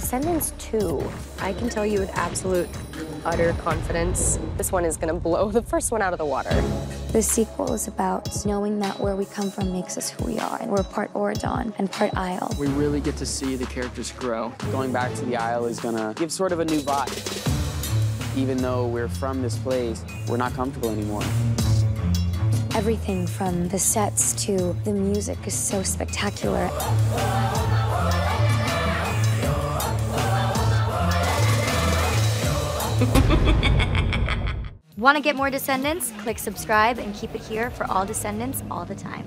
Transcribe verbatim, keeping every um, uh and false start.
Descendants two, I can tell you with absolute, utter confidence, this one is gonna blow the first one out of the water. The sequel is about knowing that where we come from makes us who we are. And we're part Auradon and part Isle. We really get to see the characters grow. Going back to the Isle is gonna give sort of a new vibe. Even though we're from this place, we're not comfortable anymore. Everything from the sets to the music is so spectacular. Want to get more Descendants? Click subscribe and keep it here for all Descendants all the time.